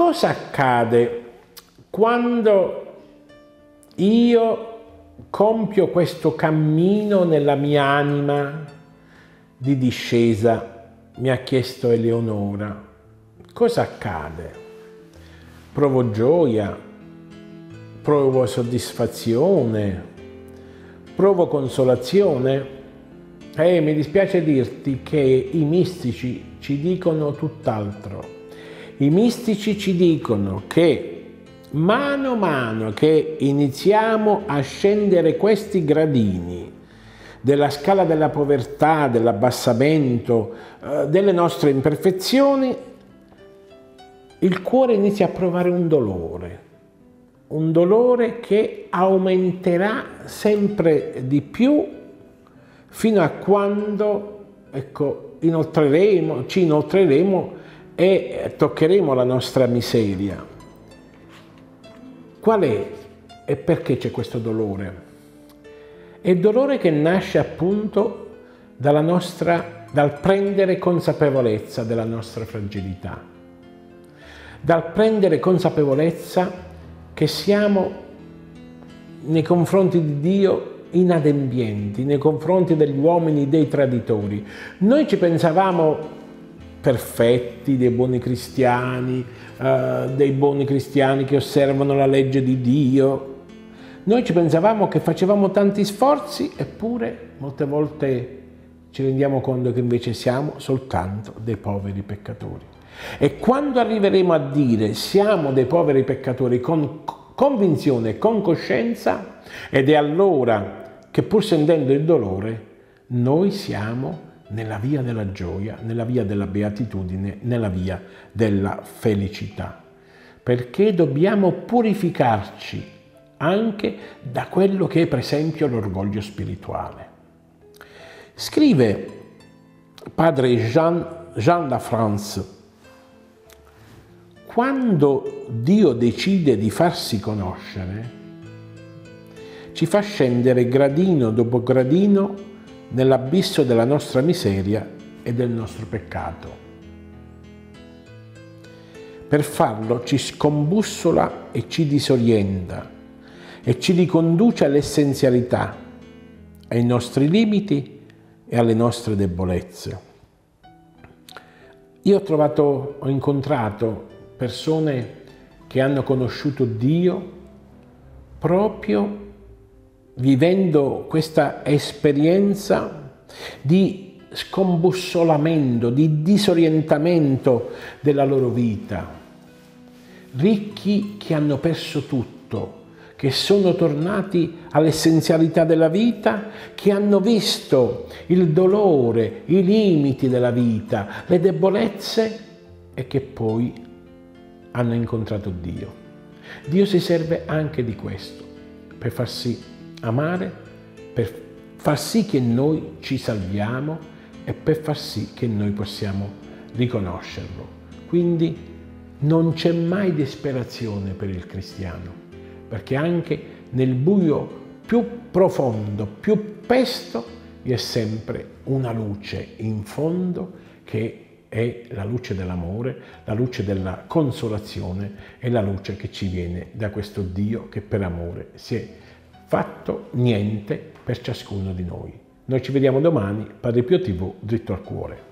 Cosa accade quando io compio questo cammino nella mia anima di discesa? Mi ha chiesto Eleonora. Cosa accade? Provo gioia, provo soddisfazione, provo consolazione. Mi dispiace dirti che i mistici ci dicono tutt'altro. I mistici ci dicono che mano a mano che iniziamo a scendere questi gradini della scala della povertà, dell'abbassamento, delle nostre imperfezioni, il cuore inizia a provare un dolore che aumenterà sempre di più fino a quando, ecco, ci inoltreremo e toccheremo la nostra miseria. Qual è e perché c'è questo dolore? È il dolore che nasce appunto dalla dal prendere consapevolezza della nostra fragilità, dal prendere consapevolezza che siamo nei confronti di Dio inadempienti, nei confronti degli uomini, dei traditori. Noi ci pensavamo perfetti, dei buoni cristiani, che osservano la legge di Dio. Noi ci pensavamo che facevamo tanti sforzi, eppure molte volte ci rendiamo conto che invece siamo soltanto dei poveri peccatori. E quando arriveremo a dire siamo dei poveri peccatori con convinzione, con coscienza, ed è allora che pur sentendo il dolore noi siamo nella via della gioia, nella via della beatitudine, nella via della felicità. Perché dobbiamo purificarci anche da quello che è, per esempio, l'orgoglio spirituale. Scrive padre Jean La France: quando Dio decide di farsi conoscere, ci fa scendere gradino dopo gradino nell'abisso della nostra miseria e del nostro peccato. Per farlo ci scombussola e ci disorienta e ci riconduce all'essenzialità, ai nostri limiti e alle nostre debolezze. Io ho incontrato persone che hanno conosciuto Dio proprio vivendo questa esperienza di scombussolamento, di disorientamento della loro vita. Ricchi che hanno perso tutto, che sono tornati all'essenzialità della vita, che hanno visto il dolore, i limiti della vita, le debolezze e che poi hanno incontrato Dio. Dio si serve anche di questo per far sì amare, per far sì che noi ci salviamo e per far sì che noi possiamo riconoscerlo. Quindi non c'è mai disperazione per il cristiano, perché anche nel buio più profondo, più pesto, vi è sempre una luce in fondo che è la luce dell'amore, la luce della consolazione e la luce che ci viene da questo Dio che per amore si è fatto niente per ciascuno di noi. Noi ci vediamo domani, Padre Pio TV, Dritto al Cuore.